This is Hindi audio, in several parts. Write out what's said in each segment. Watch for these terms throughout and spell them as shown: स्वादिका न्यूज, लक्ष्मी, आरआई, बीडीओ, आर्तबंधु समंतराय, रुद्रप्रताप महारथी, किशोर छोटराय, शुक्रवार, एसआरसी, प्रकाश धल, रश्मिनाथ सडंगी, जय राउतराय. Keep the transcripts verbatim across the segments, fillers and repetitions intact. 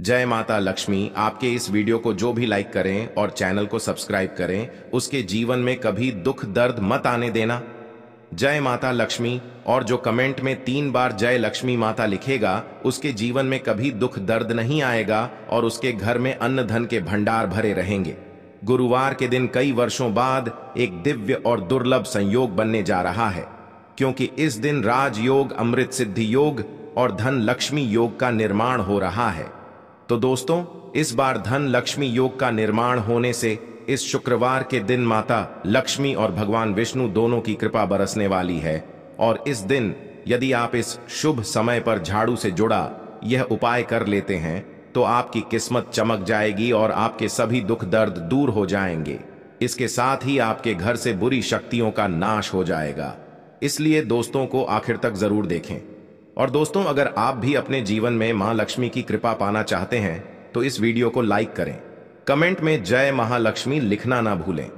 जय माता लक्ष्मी। आपके इस वीडियो को जो भी लाइक करें और चैनल को सब्सक्राइब करें, उसके जीवन में कभी दुख दर्द मत आने देना। जय माता लक्ष्मी। और जो कमेंट में तीन बार जय लक्ष्मी माता लिखेगा, उसके जीवन में कभी दुख दर्द नहीं आएगा और उसके घर में अन्न धन के भंडार भरे रहेंगे। गुरुवार के दिन कई वर्षों बाद एक दिव्य और दुर्लभ संयोग बनने जा रहा है, क्योंकि इस दिन राजयोग, अमृत सिद्धि योग और धन लक्ष्मी योग का निर्माण हो रहा है। तो दोस्तों, इस बार धन लक्ष्मी योग का निर्माण होने से इस शुक्रवार के दिन माता लक्ष्मी और भगवान विष्णु दोनों की कृपा बरसने वाली है। और इस दिन यदि आप इस शुभ समय पर झाड़ू से जुड़ा यह उपाय कर लेते हैं तो आपकी किस्मत चमक जाएगी और आपके सभी दुख दर्द दूर हो जाएंगे। इसके साथ ही आपके घर से बुरी शक्तियों का नाश हो जाएगा। इसलिए दोस्तों को आखिर तक जरूर देखें। और दोस्तों, अगर आप भी अपने जीवन में मां लक्ष्मी की कृपा पाना चाहते हैं तो इस वीडियो को लाइक करें, कमेंट में जय महालक्ष्मी लिखना ना भूलें।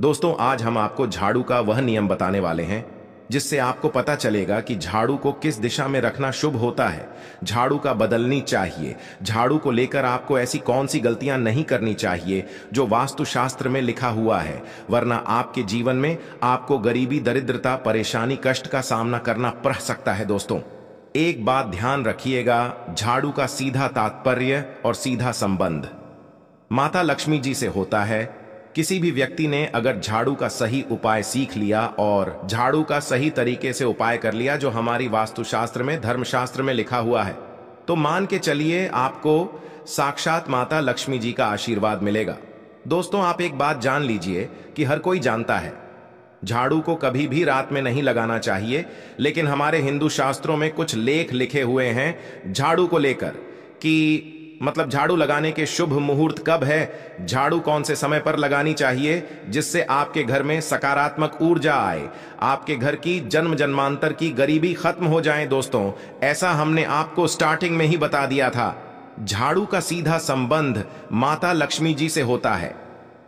दोस्तों, आज हम आपको झाड़ू का वह नियम बताने वाले हैं जिससे आपको पता चलेगा कि झाड़ू को किस दिशा में रखना शुभ होता है, झाड़ू का बदलनी चाहिए, झाड़ू को लेकर आपको ऐसी कौन सी गलतियां नहीं करनी चाहिए जो वास्तुशास्त्र में लिखा हुआ है, वरना आपके जीवन में आपको गरीबी, दरिद्रता, परेशानी, कष्ट का सामना करना पड़ सकता है। दोस्तों, एक बात ध्यान रखिएगा, झाड़ू का सीधा तात्पर्य और सीधा संबंध माता लक्ष्मी जी से होता है। किसी भी व्यक्ति ने अगर झाड़ू का सही उपाय सीख लिया और झाड़ू का सही तरीके से उपाय कर लिया, जो हमारी वास्तुशास्त्र में, धर्मशास्त्र में लिखा हुआ है, तो मान के चलिए आपको साक्षात माता लक्ष्मी जी का आशीर्वाद मिलेगा। दोस्तों, आप एक बात जान लीजिए कि हर कोई जानता है, झाड़ू को कभी भी रात में नहीं लगाना चाहिए, लेकिन हमारे हिंदू शास्त्रों में कुछ लेख लिखे हुए हैं झाड़ू को लेकर कि मतलब झाड़ू लगाने के शुभ मुहूर्त कब है, झाड़ू कौन से समय पर लगानी चाहिए जिससे आपके घर में सकारात्मक ऊर्जा आए, आपके घर की जन्म जन्मांतर की गरीबी खत्म हो जाए। दोस्तों, ऐसा हमने आपको स्टार्टिंग में ही बता दिया था। झाड़ू का सीधा संबंध माता लक्ष्मी जी से होता है।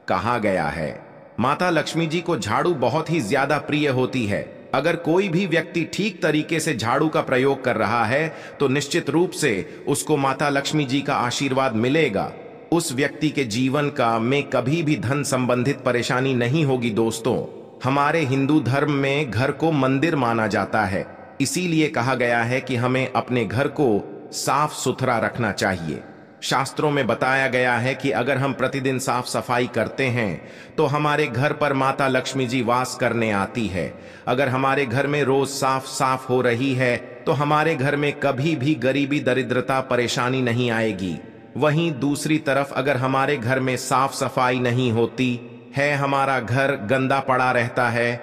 कहा गया है माता लक्ष्मी जी को झाड़ू बहुत ही ज्यादा प्रिय होती है। अगर कोई भी व्यक्ति ठीक तरीके से झाड़ू का प्रयोग कर रहा है तो निश्चित रूप से उसको माता लक्ष्मी जी का आशीर्वाद मिलेगा। उस व्यक्ति के जीवन का में कभी भी धन संबंधित परेशानी नहीं होगी। दोस्तों, हमारे हिंदू धर्म में घर को मंदिर माना जाता है, इसीलिए कहा गया है कि हमें अपने घर को साफ सुथरा रखना चाहिए। शास्त्रों में बताया गया है कि अगर हम प्रतिदिन साफ सफाई करते हैं तो हमारे घर पर माता लक्ष्मी जी वास करने आती है। अगर हमारे घर में रोज साफ साफ हो रही है तो हमारे घर में कभी भी गरीबी, दरिद्रता, परेशानी नहीं आएगी। वहीं दूसरी तरफ अगर हमारे घर में साफ सफाई नहीं होती है, हमारा घर गंदा पड़ा रहता है,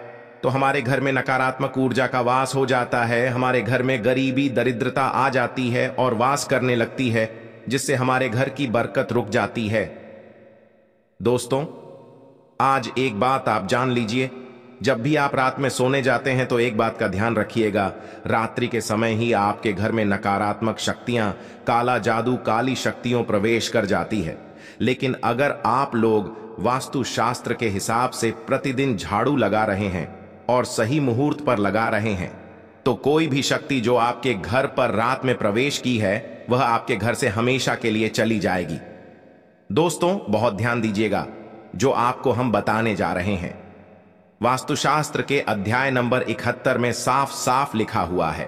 तो हमारे घर में नकारात्मक ऊर्जा का वास हो जाता है, हमारे घर में गरीबी, दरिद्रता आ जाती है और वास करने लगती है, जिससे हमारे घर की बरकत रुक जाती है। दोस्तों, आज एक बात आप जान लीजिए, जब भी आप रात में सोने जाते हैं तो एक बात का ध्यान रखिएगा, रात्रि के समय ही आपके घर में नकारात्मक शक्तियां, काला जादू, काली शक्तियों प्रवेश कर जाती है। लेकिन अगर आप लोग वास्तुशास्त्र के हिसाब से प्रतिदिन झाड़ू लगा रहे हैं और सही मुहूर्त पर लगा रहे हैं तो कोई भी शक्ति जो आपके घर पर रात में प्रवेश की है वह आपके घर से हमेशा के लिए चली जाएगी। दोस्तों, बहुत ध्यान दीजिएगा जो आपको हम बताने जा रहे हैं। वास्तुशास्त्र के अध्याय नंबर इकहत्तर में साफ साफ लिखा हुआ है,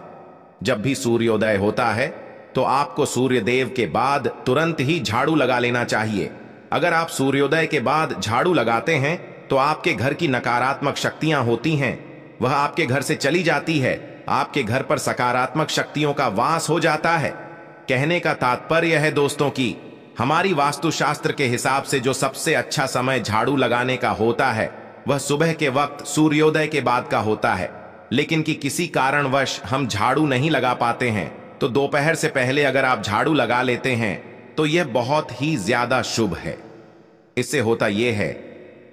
जब भी सूर्योदय होता है तो आपको सूर्यदेव के बाद तुरंत ही झाड़ू लगा लेना चाहिए। अगर आप सूर्योदय के बाद झाड़ू लगाते हैं तो आपके घर की नकारात्मक शक्तियां होती हैं, वह आपके घर से चली जाती है, आपके घर पर सकारात्मक शक्तियों का वास हो जाता है। कहने का तात्पर्य है दोस्तों कि हमारी वास्तुशास्त्र के हिसाब से जो सबसे अच्छा समय झाड़ू लगाने का होता है वह सुबह के वक्त सूर्योदय के बाद का होता है। लेकिन कि किसी कारणवश हम झाड़ू नहीं लगा पाते हैं तो दोपहर से पहले अगर आप झाड़ू लगा लेते हैं तो यह बहुत ही ज्यादा शुभ है। इससे होता यह है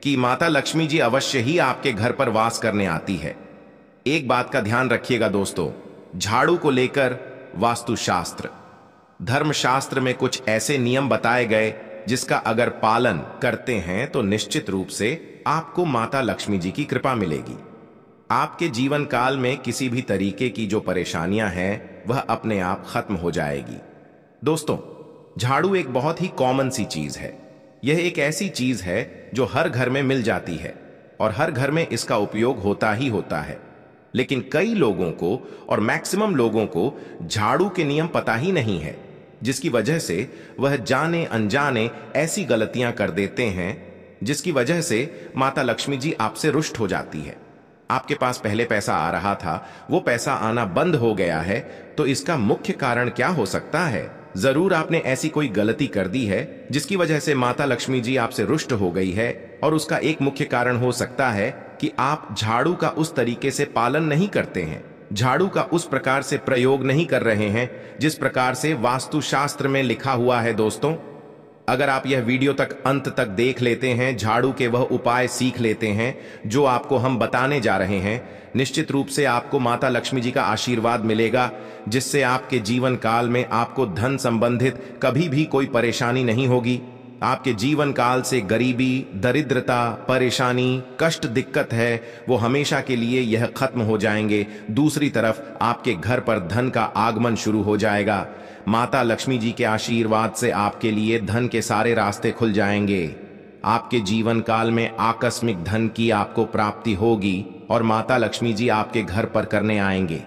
कि माता लक्ष्मी जी अवश्य ही आपके घर पर वास करने आती है। एक बात का ध्यान रखिएगा दोस्तों, झाड़ू को लेकर वास्तुशास्त्र, धर्मशास्त्र में कुछ ऐसे नियम बताए गए जिसका अगर पालन करते हैं तो निश्चित रूप से आपको माता लक्ष्मी जी की कृपा मिलेगी। आपके जीवन काल में किसी भी तरीके की जो परेशानियां हैं वह अपने आप खत्म हो जाएगी। दोस्तों, झाड़ू एक बहुत ही कॉमन सी चीज है। यह एक ऐसी चीज है जो हर घर में मिल जाती है और हर घर में इसका उपयोग होता ही होता है, लेकिन कई लोगों को और मैक्सिमम लोगों को झाड़ू के नियम पता ही नहीं है, जिसकी वजह से वह जाने अनजाने ऐसी गलतियां कर देते हैं जिसकी वजह से माता लक्ष्मी जी आपसे रुष्ट हो जाती है। आपके पास पहले पैसा आ रहा था, वो पैसा आना बंद हो गया है, तो इसका मुख्य कारण क्या हो सकता है? जरूर आपने ऐसी कोई गलती कर दी है जिसकी वजह से माता लक्ष्मी जी आपसे रुष्ट हो गई है, और उसका एक मुख्य कारण हो सकता है कि आप झाड़ू का उस तरीके से पालन नहीं करते हैं, झाड़ू का उस प्रकार से प्रयोग नहीं कर रहे हैं जिस प्रकार से वास्तुशास्त्र में लिखा हुआ है। दोस्तों, अगर आप यह वीडियो तक अंत तक देख लेते हैं, झाड़ू के वह उपाय सीख लेते हैं जो आपको हम बताने जा रहे हैं, निश्चित रूप से आपको माता लक्ष्मी जी का आशीर्वाद मिलेगा, जिससे आपके जीवन काल में आपको धन संबंधित कभी भी कोई परेशानी नहीं होगी। आपके जीवन काल से गरीबी, दरिद्रता, परेशानी, कष्ट, दिक्कत है, वो हमेशा के लिए यह खत्म हो जाएंगे। दूसरी तरफ आपके घर पर धन का आगमन शुरू हो जाएगा। माता लक्ष्मी जी के आशीर्वाद से आपके लिए धन के सारे रास्ते खुल जाएंगे। आपके जीवन काल में आकस्मिक धन की आपको प्राप्ति होगी और माता लक्ष्मी जी आपके घर पर करने आएंगे।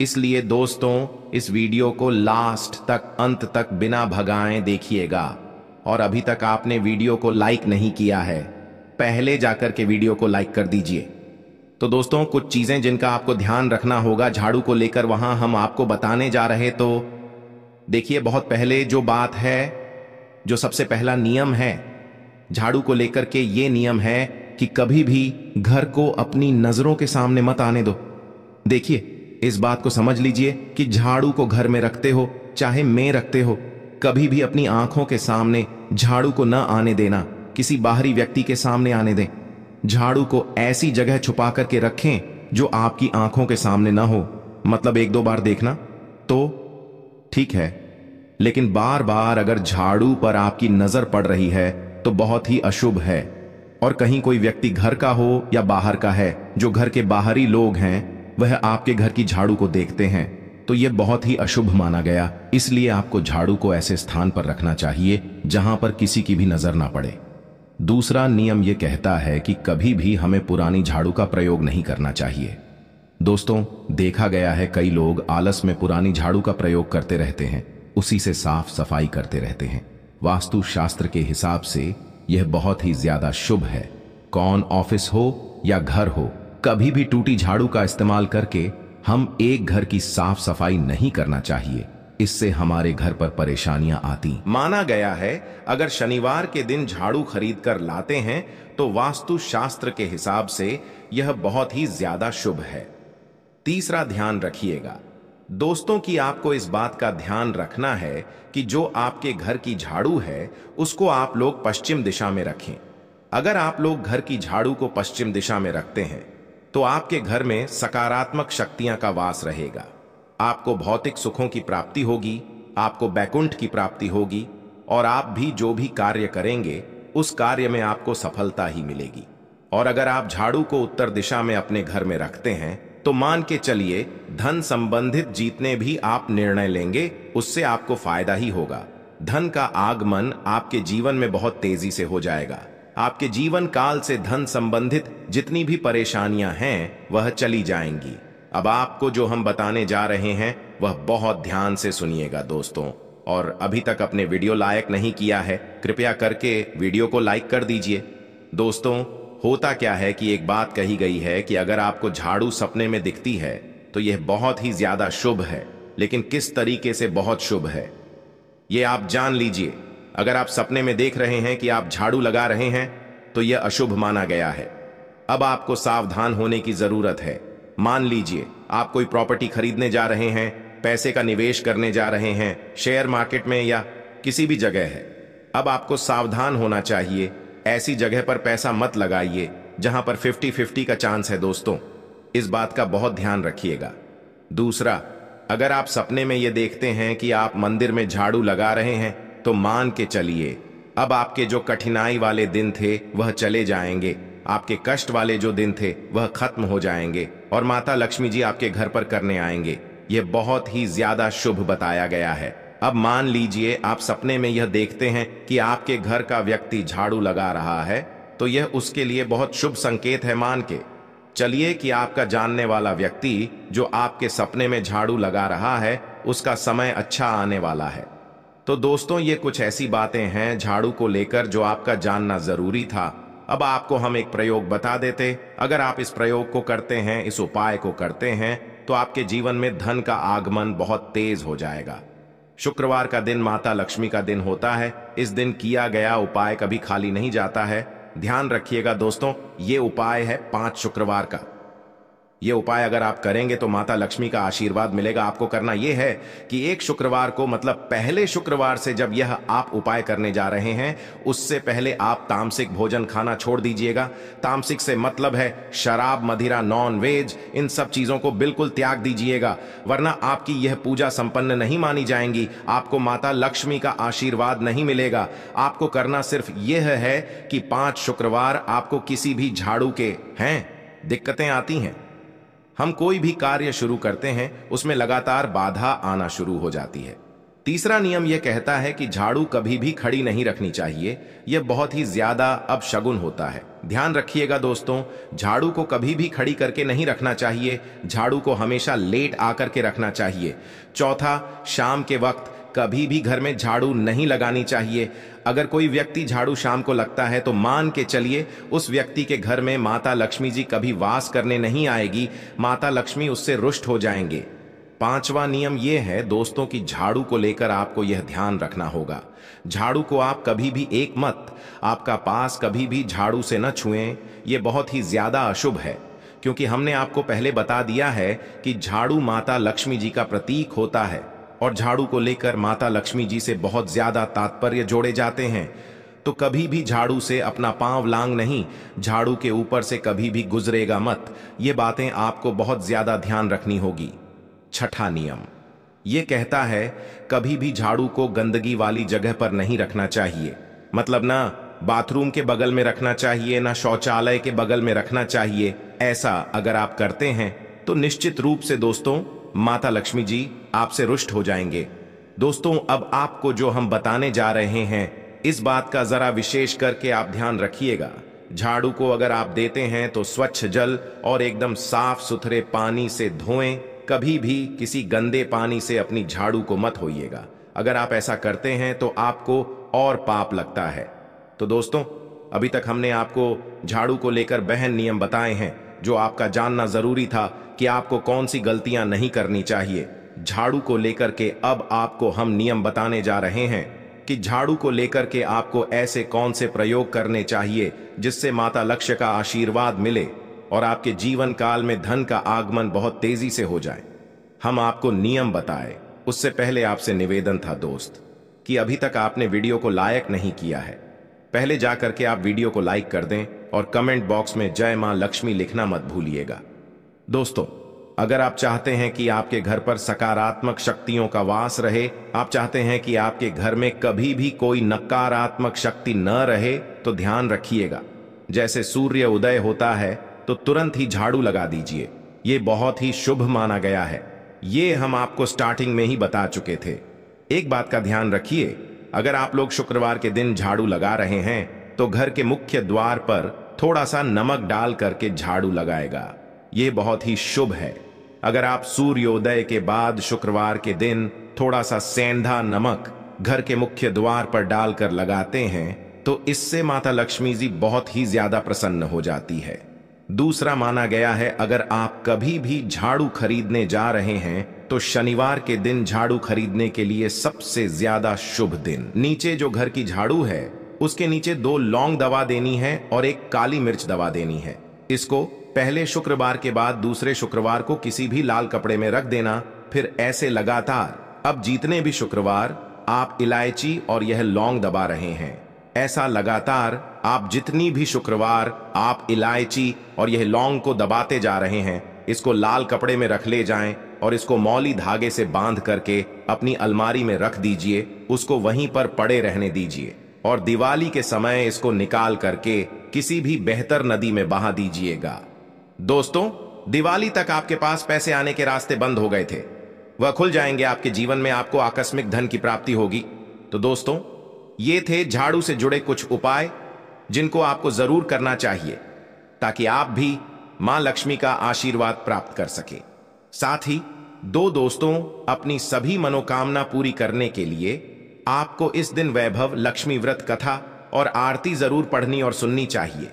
इसलिए दोस्तों, इस वीडियो को लास्ट तक, अंत तक बिना भगाए देखिएगा। और अभी तक आपने वीडियो को लाइक नहीं किया है, पहले जाकर के वीडियो को लाइक कर दीजिए। तो दोस्तों, कुछ चीजें जिनका आपको ध्यान रखना होगा झाड़ू को लेकर, वहां हम आपको बताने जा रहे। तो देखिए, बहुत पहले जो बात है, जो सबसे पहला नियम है झाड़ू को लेकर के, ये नियम है कि कभी भी घर को अपनी नजरों के सामने मत आने दो। देखिए, इस बात को समझ लीजिए कि झाड़ू को घर में रखते हो चाहे में रखते हो, कभी भी अपनी आंखों के सामने झाड़ू को न आने देना। किसी बाहरी व्यक्ति के सामने आने दें, झाड़ू को ऐसी जगह छुपा करके रखें जो आपकी आंखों के सामने न हो। मतलब एक दो बार देखना तो ठीक है, लेकिन बार बार अगर झाड़ू पर आपकी नजर पड़ रही है तो बहुत ही अशुभ है। और कहीं कोई व्यक्ति घर का हो या बाहर का है, जो घर के बाहरी लोग हैं वह आपके घर की झाड़ू को देखते हैं तो यह बहुत ही अशुभ माना गया। इसलिए आपको झाड़ू को ऐसे स्थान पर रखना चाहिए जहां पर किसी की भी नजर ना पड़े। दूसरा नियम यह कहता है कि कभी भी हमें पुरानी झाड़ू का प्रयोग नहीं करना चाहिए। दोस्तों, देखा गया है कई लोग आलस में पुरानी झाड़ू का प्रयोग करते रहते हैं, उसी से साफ सफाई करते रहते हैं। वास्तुशास्त्र के हिसाब से यह बहुत ही ज्यादा शुभ है। कौन ऑफिस हो या घर हो, कभी भी टूटी झाड़ू का इस्तेमाल करके हम एक घर की साफ सफाई नहीं करना चाहिए, इससे हमारे घर पर परेशानियां आती। माना गया है अगर शनिवार के दिन झाड़ू खरीद कर लाते हैं तो वास्तु शास्त्र के हिसाब से यह बहुत ही ज्यादा शुभ है। तीसरा ध्यान रखिएगा दोस्तों कि आपको इस बात का ध्यान रखना है कि जो आपके घर की झाड़ू है उसको आप लोग पश्चिम दिशा में रखें। अगर आप लोग घर की झाड़ू को पश्चिम दिशा में रखते हैं तो आपके घर में सकारात्मक शक्तियां का वास रहेगा। आपको भौतिक सुखों की प्राप्ति होगी, आपको बैकुंठ की प्राप्ति होगी, और आप भी जो भी कार्य करेंगे उस कार्य में आपको सफलता ही मिलेगी। और अगर आप झाड़ू को उत्तर दिशा में अपने घर में रखते हैं तो मान के चलिए धन संबंधित जीतने भी आप निर्णय लेंगे, उससे आपको फायदा ही होगा। धन का आगमन आपके जीवन में बहुत तेजी से हो जाएगा। आपके जीवन काल से धन संबंधित जितनी भी परेशानियां हैं वह चली जाएंगी। अब आपको जो हम बताने जा रहे हैं वह बहुत ध्यान से सुनिएगा दोस्तों। और अभी तक अपने वीडियो लाइक नहीं किया है, कृपया करके वीडियो को लाइक कर दीजिए। दोस्तों, होता क्या है कि एक बात कही गई है कि अगर आपको झाड़ू सपने में दिखती है तो यह बहुत ही ज्यादा शुभ है, लेकिन किस तरीके से बहुत शुभ है ये आप जान लीजिए। अगर आप सपने में देख रहे हैं कि आप झाड़ू लगा रहे हैं तो यह अशुभ माना गया है। अब आपको सावधान होने की जरूरत है। मान लीजिए आप कोई प्रॉपर्टी खरीदने जा रहे हैं, पैसे का निवेश करने जा रहे हैं, शेयर मार्केट में या किसी भी जगह है। अब आपको सावधान होना चाहिए, ऐसी जगह पर पैसा मत लगाइए जहां पर फिफ्टी फिफ्टी का चांस है। दोस्तों, इस बात का बहुत ध्यान रखिएगा। दूसरा, अगर आप सपने में यह देखते हैं कि आप मंदिर में झाड़ू लगा रहे हैं तो मान के चलिए अब आपके जो कठिनाई वाले दिन थे वह चले जाएंगे, आपके कष्ट वाले जो दिन थे वह खत्म हो जाएंगे, और माता लक्ष्मी जी आपके घर पर करने आएंगे। यह बहुत ही ज्यादा शुभ बताया गया है। अब मान लीजिए आप सपने में यह देखते हैं कि आपके घर का व्यक्ति झाड़ू लगा रहा है, तो यह उसके लिए बहुत शुभ संकेत है। मान के चलिए कि आपका जानने वाला व्यक्ति जो आपके सपने में झाड़ू लगा रहा है, उसका समय अच्छा आने वाला है। तो दोस्तों, ये कुछ ऐसी बातें हैं झाड़ू को लेकर जो आपका जानना जरूरी था। अब आपको हम एक प्रयोग बता देते। अगर आप इस प्रयोग को करते हैं, इस उपाय को करते हैं, तो आपके जीवन में धन का आगमन बहुत तेज हो जाएगा। शुक्रवार का दिन माता लक्ष्मी का दिन होता है। इस दिन किया गया उपाय कभी खाली नहीं जाता है। ध्यान रखिएगा दोस्तों, ये उपाय है पांच शुक्रवार का। ये उपाय अगर आप करेंगे तो माता लक्ष्मी का आशीर्वाद मिलेगा। आपको करना यह है कि एक शुक्रवार को, मतलब पहले शुक्रवार से जब यह आप उपाय करने जा रहे हैं, उससे पहले आप तामसिक भोजन खाना छोड़ दीजिएगा। तामसिक से मतलब है शराब, मदिरा, नॉन वेज, इन सब चीजों को बिल्कुल त्याग दीजिएगा, वरना आपकी यह पूजा संपन्न नहीं मानी जाएंगी। आपको माता लक्ष्मी का आशीर्वाद नहीं मिलेगा। आपको करना सिर्फ यह है कि पांच शुक्रवार आपको किसी भी झाड़ू के हैं दिक्कतें आती हैं। हम कोई भी कार्य शुरू करते हैं, उसमें लगातार बाधा आना शुरू हो जाती है। तीसरा नियम यह कहता है कि झाड़ू कभी भी खड़ी नहीं रखनी चाहिए। यह बहुत ही ज्यादा अपशगुन होता है। ध्यान रखिएगा दोस्तों, झाड़ू को कभी भी खड़ी करके नहीं रखना चाहिए। झाड़ू को हमेशा लेट आकर के रखना चाहिए। चौथा, शाम के वक्त कभी भी घर में झाड़ू नहीं लगानी चाहिए। अगर कोई व्यक्ति झाड़ू शाम को लगता है तो मान के चलिए उस व्यक्ति के घर में माता लक्ष्मी जी कभी वास करने नहीं आएगी। माता लक्ष्मी उससे रुष्ट हो जाएंगे। पांचवा नियम यह है दोस्तों कि झाड़ू को लेकर आपको यह ध्यान रखना होगा, झाड़ू को आप कभी भी एक मत, आपका पास कभी भी झाड़ू से न छुएं। यह बहुत ही ज्यादा अशुभ है, क्योंकि हमने आपको पहले बता दिया है कि झाड़ू माता लक्ष्मी जी का प्रतीक होता है और झाड़ू को लेकर माता लक्ष्मी जी से बहुत ज्यादा तात्पर्य जोड़े जाते हैं। तो कभी भी झाड़ू से अपना पांव लांग नहीं, झाड़ू के ऊपर से कभी भी गुजरेगा मत। ये बातें आपको बहुत ज्यादा ध्यान रखनी होगी। छठा नियम ये कहता है कभी भी झाड़ू को गंदगी वाली जगह पर नहीं रखना चाहिए। मतलब ना बाथरूम के बगल में रखना चाहिए, ना शौचालय के बगल में रखना चाहिए। ऐसा अगर आप करते हैं तो निश्चित रूप से दोस्तों माता लक्ष्मी जी आपसे रुष्ट हो जाएंगे। दोस्तों, अब आपको जो हम बताने जा रहे हैं, इस बात का जरा विशेष करके आप ध्यान रखिएगा। झाड़ू को अगर आप देते हैं तो स्वच्छ जल और एकदम साफ सुथरे पानी से धोएं। कभी भी किसी गंदे पानी से अपनी झाड़ू को मत धोइएगा। अगर आप ऐसा करते हैं तो आपको और पाप लगता है। तो दोस्तों, अभी तक हमने आपको झाड़ू को लेकर बहन नियम बताए हैं जो आपका जानना जरूरी था कि आपको कौन सी गलतियां नहीं करनी चाहिए झाड़ू को लेकर के। अब आपको हम नियम बताने जा रहे हैं कि झाड़ू को लेकर के आपको ऐसे कौन से प्रयोग करने चाहिए जिससे माता लक्ष्मी का आशीर्वाद मिले और आपके जीवन काल में धन का आगमन बहुत तेजी से हो जाए। हम आपको नियम बताए उससे पहले आपसे निवेदन था दोस्त कि अभी तक आपने वीडियो को लाइक नहीं किया है, पहले जा करके आप वीडियो को लाइक कर दें और कमेंट बॉक्स में जय मां लक्ष्मी लिखना मत भूलिएगा। दोस्तों, अगर आप चाहते हैं कि आपके घर पर सकारात्मक शक्तियों का वास रहे, आप चाहते हैं कि आपके घर में कभी भी कोई नकारात्मक शक्ति न रहे, तो ध्यान रखिएगा जैसे सूर्य उदय होता है तो तुरंत ही झाड़ू लगा दीजिए। ये बहुत ही शुभ माना गया है। ये हम आपको स्टार्टिंग में ही बता चुके थे। एक बात का ध्यान रखिए, अगर आप लोग शुक्रवार के दिन झाड़ू लगा रहे हैं तो घर के मुख्य द्वार पर थोड़ा सा नमक डाल करके झाड़ू लगाएगा। ये बहुत ही शुभ है। अगर आप सूर्योदय के बाद शुक्रवार के दिन थोड़ा सा सेंधा नमक घर के मुख्य द्वार पर डालकर लगाते हैं तो इससे माता लक्ष्मी जी बहुत ही ज्यादा प्रसन्न हो जाती है। दूसरा माना गया है, अगर आप कभी भी झाड़ू खरीदने जा रहे हैं तो शनिवार के दिन झाड़ू खरीदने के लिए सबसे ज्यादा शुभ दिन। नीचे जो घर की झाड़ू है उसके नीचे दो लौंग दवा देनी है और एक काली मिर्च दवा देनी है। इसको पहले शुक्रवार के बाद दूसरे शुक्रवार को किसी भी लाल कपड़े में रख देना, फिर ऐसे लगातार। अब जितने भी शुक्रवार आप इलायची और यह लौंग दबा रहे हैं, ऐसा लगातार आप जितनी भी शुक्रवार आप इलायची और यह लौंग को दबाते जा रहे हैं, इसको लाल कपड़े में रख ले जाएं और इसको मौली धागे से बांध करके अपनी अलमारी में रख दीजिए। उसको वहीं पर पड़े रहने दीजिए और दिवाली के समय इसको निकाल करके किसी भी बेहतर नदी में बहा दीजिएगा। दोस्तों, दिवाली तक आपके पास पैसे आने के रास्ते बंद हो गए थे। वह खुल जाएंगे। आपके जीवन में आपको आकस्मिक धन की प्राप्ति होगी। तो दोस्तों, ये थे झाड़ू से जुड़े कुछ उपाय जिनको आपको जरूर करना चाहिए ताकि आप भी मां लक्ष्मी का आशीर्वाद प्राप्त कर सके। साथ ही दो दोस्तों, अपनी सभी मनोकामना पूरी करने के लिए आपको इस दिन वैभव लक्ष्मी व्रत कथा और आरती जरूर पढ़नी और सुननी चाहिए।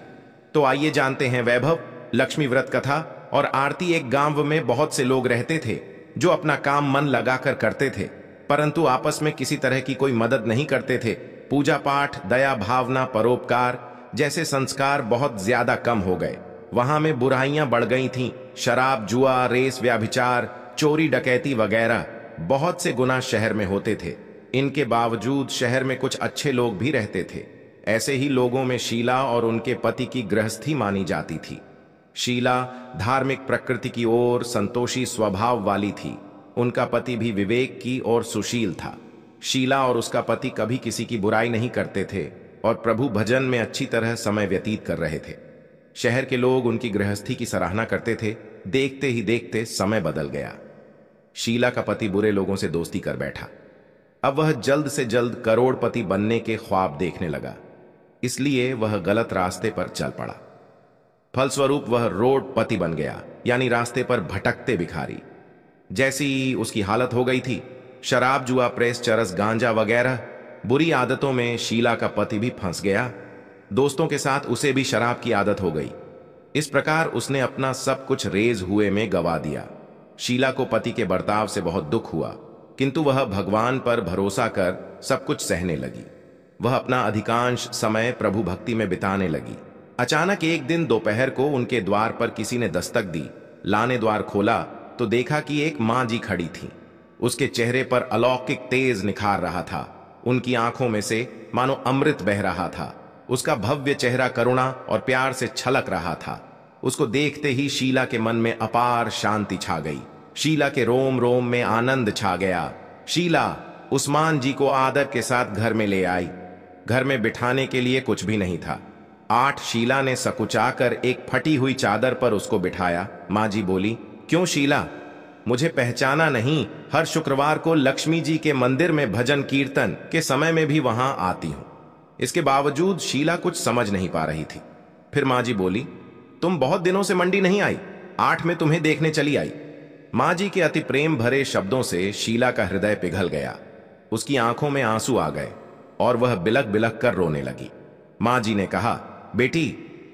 तो आइए जानते हैं वैभव लक्ष्मी व्रत कथा और आरती। एक गांव में बहुत से लोग रहते थे जो अपना काम मन लगाकर करते थे, परंतु आपस में किसी तरह की कोई मदद नहीं करते थे। पूजा पाठ, दया भावना, परोपकार जैसे संस्कार बहुत ज्यादा कम हो गए। वहां में बुराइयां बढ़ गई थीं। शराब, जुआ, रेस, व्याभिचार, चोरी, डकैती वगैरह बहुत से गुनाह शहर में होते थे। इनके बावजूद शहर में कुछ अच्छे लोग भी रहते थे। ऐसे ही लोगों में शीला और उनके पति की गृहस्थी मानी जाती थी। शीला धार्मिक प्रकृति की ओर संतोषी स्वभाव वाली थी। उनका पति भी विवेक की ओर सुशील था। शीला और उसका पति कभी किसी की बुराई नहीं करते थे और प्रभु भजन में अच्छी तरह समय व्यतीत कर रहे थे। शहर के लोग उनकी गृहस्थी की सराहना करते थे। देखते ही देखते समय बदल गया। शीला का पति बुरे लोगों से दोस्ती कर बैठा। अब वह जल्द से जल्द करोड़पति बनने के ख्वाब देखने लगा, इसलिए वह गलत रास्ते पर चल पड़ा। फलस्वरूप वह रोडपति बन गया, यानी रास्ते पर भटकते भिखारी जैसी उसकी हालत हो गई थी। शराब, जुआ, प्रेस, चरस, गांजा वगैरह बुरी आदतों में शीला का पति भी फंस गया। दोस्तों के साथ उसे भी शराब की आदत हो गई। इस प्रकार उसने अपना सब कुछ रेज हुए में गवा दिया। शीला को पति के बर्ताव से बहुत दुख हुआ, किंतु वह भगवान पर भरोसा कर सब कुछ सहने लगी। वह अपना अधिकांश समय प्रभु भक्ति में बिताने लगी। अचानक एक दिन दोपहर को उनके द्वार पर किसी ने दस्तक दी। लाने द्वार खोला तो देखा कि एक मां जी खड़ी थी। उसके चेहरे पर अलौकिक तेज निखार रहा था। उनकी आंखों में से मानो अमृत बह रहा था। उसका भव्य चेहरा करुणा और प्यार से छलक रहा था। उसको देखते ही शीला के मन में अपार शांति छा गई। शीला के रोम रोम में आनंद छा गया। शीला उस्मान जी को आदर के साथ घर में ले आई। घर में बिठाने के लिए कुछ भी नहीं था। आठ शीला ने सकुचाकर एक फटी हुई चादर पर उसको बिठाया। माँ जी बोली, क्यों शीला, मुझे पहचाना नहीं? हर शुक्रवार को लक्ष्मी जी के मंदिर में भजन कीर्तन के समय में भी वहां आती हूं। इसके बावजूद शीला कुछ समझ नहीं पा रही थी। फिर माँ जी बोली, तुम बहुत दिनों से मंडी नहीं आई, आठ में तुम्हें देखने चली आई। माँ जी के अति प्रेम भरे शब्दों से शीला का हृदय पिघल गया। उसकी आंखों में आंसू आ गए और वह बिलख बिलख कर रोने लगी। माँ जी ने कहा, बेटी,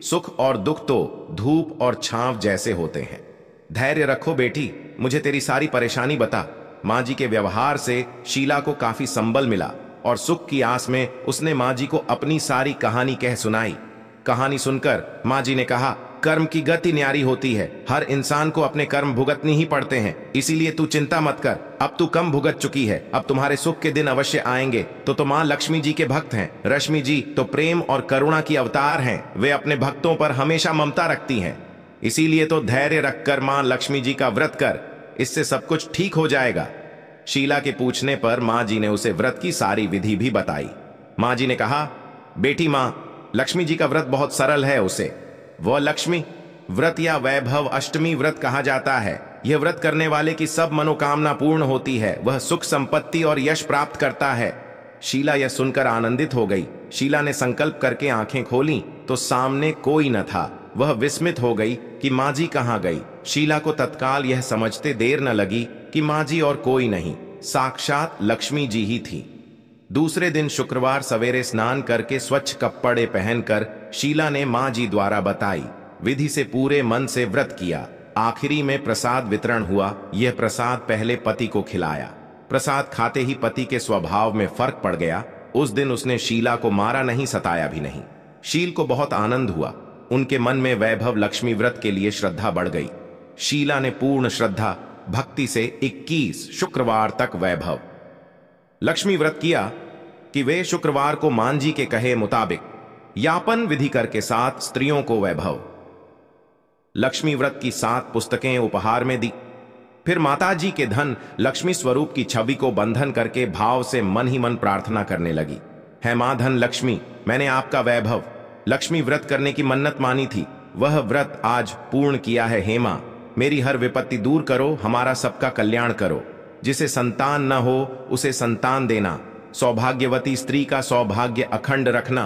सुख और दुख तो धूप और छांव जैसे होते हैं। धैर्य रखो बेटी, मुझे तेरी सारी परेशानी बता। माँ जी के व्यवहार से शीला को काफी संबल मिला और सुख की आस में उसने माँ जी को अपनी सारी कहानी कह सुनाई। कहानी सुनकर माँ जी ने कहा, कर्म की गति न्यारी होती है। हर इंसान को अपने कर्म भुगतनी ही पड़ते हैं, इसीलिए तू चिंता मत कर। अब तू कम भुगत चुकी है, अब तुम्हारे सुख के दिन अवश्य आएंगे। तो तो माँ लक्ष्मी जी के भक्त हैं। रश्मि जी तो प्रेम और करुणा की अवतार हैं। वे अपने भक्तों पर हमेशा ममता रखती हैं, इसीलिए तो धैर्य रखकर माँ लक्ष्मी जी का व्रत कर, इससे सब कुछ ठीक हो जाएगा। शीला के पूछने पर माँ जी ने उसे व्रत की सारी विधि भी बताई। माँ जी ने कहा, बेटी माँ, लक्ष्मी जी का व्रत बहुत सरल है। उसे वह लक्ष्मी व्रत या वैभव अष्टमी व्रत कहा जाता है। यह व्रत करने वाले की सब मनोकामना पूर्ण होती है। वह सुख, संपत्ति और यश प्राप्त करता है। शीला यह सुनकर आनंदित हो गई। शीला ने संकल्प करके आंखें खोली तो सामने कोई न था। वह विस्मित हो गई कि माँ जी कहाँ गई। शीला को तत्काल यह समझते देर न लगी कि माँ जी और कोई नहीं, साक्षात लक्ष्मी जी ही थी। दूसरे दिन शुक्रवार सवेरे स्नान करके स्वच्छ कपड़े पहनकर शीला ने माँ जी द्वारा बताई विधि से पूरे मन से व्रत किया। आखिरी में प्रसाद वितरण हुआ। यह प्रसाद पहले पति को खिलाया। प्रसाद खाते ही पति के स्वभाव में फर्क पड़ गया। उस दिन उसने शीला को मारा नहीं, सताया भी नहीं। शील को बहुत आनंद हुआ। उनके मन में वैभव लक्ष्मी व्रत के लिए श्रद्धा बढ़ गई। शीला ने पूर्ण श्रद्धा भक्ति से इक्कीस शुक्रवार तक वैभव लक्ष्मी व्रत किया कि वे शुक्रवार को मान जी के कहे मुताबिक यापन विधि करके साथ स्त्रियों को वैभव लक्ष्मी व्रत की सात पुस्तकें उपहार में दी। फिर माता जी के धन लक्ष्मी स्वरूप की छवि को बंधन करके भाव से मन ही मन प्रार्थना करने लगी। हे मां धन लक्ष्मी, मैंने आपका वैभव लक्ष्मी व्रत करने की मन्नत मानी थी, वह व्रत आज पूर्ण किया है। हे मां, मेरी हर विपत्ति दूर करो, हमारा सबका कल्याण करो। जिसे संतान न हो उसे संतान देना, सौभाग्यवती स्त्री का सौभाग्य अखंड रखना,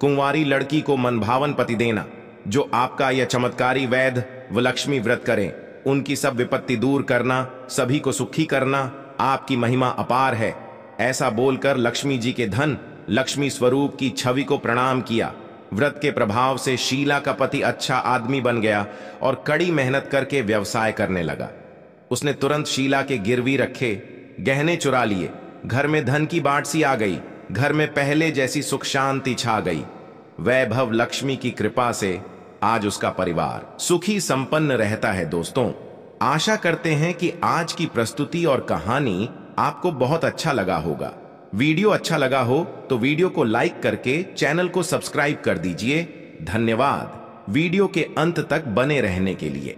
कुंवारी लड़की को मनभावन पति देना, जो आपका यह चमत्कारी वैध व लक्ष्मी व्रत करें, उनकी सब विपत्ति दूर करना, सभी को सुखी करना, आपकी महिमा अपार है। ऐसा बोलकर लक्ष्मी जी के धन लक्ष्मी स्वरूप की छवि को प्रणाम किया। व्रत के प्रभाव से शीला का पति अच्छा आदमी बन गया और कड़ी मेहनत करके व्यवसाय करने लगा। उसने तुरंत शीला के गिरवी रखे गहने चुरा लिए। घर में धन की बाढ़ सी आ गई। घर में पहले जैसी सुख शांति छा गई। वैभव लक्ष्मी की कृपा से आज उसका परिवार सुखी संपन्न रहता है। दोस्तों, आशा करते हैं कि आज की प्रस्तुति और कहानी आपको बहुत अच्छा लगा होगा। वीडियो अच्छा लगा हो तो वीडियो को लाइक करके चैनल को सब्सक्राइब कर दीजिए। धन्यवाद वीडियो के अंत तक बने रहने के लिए।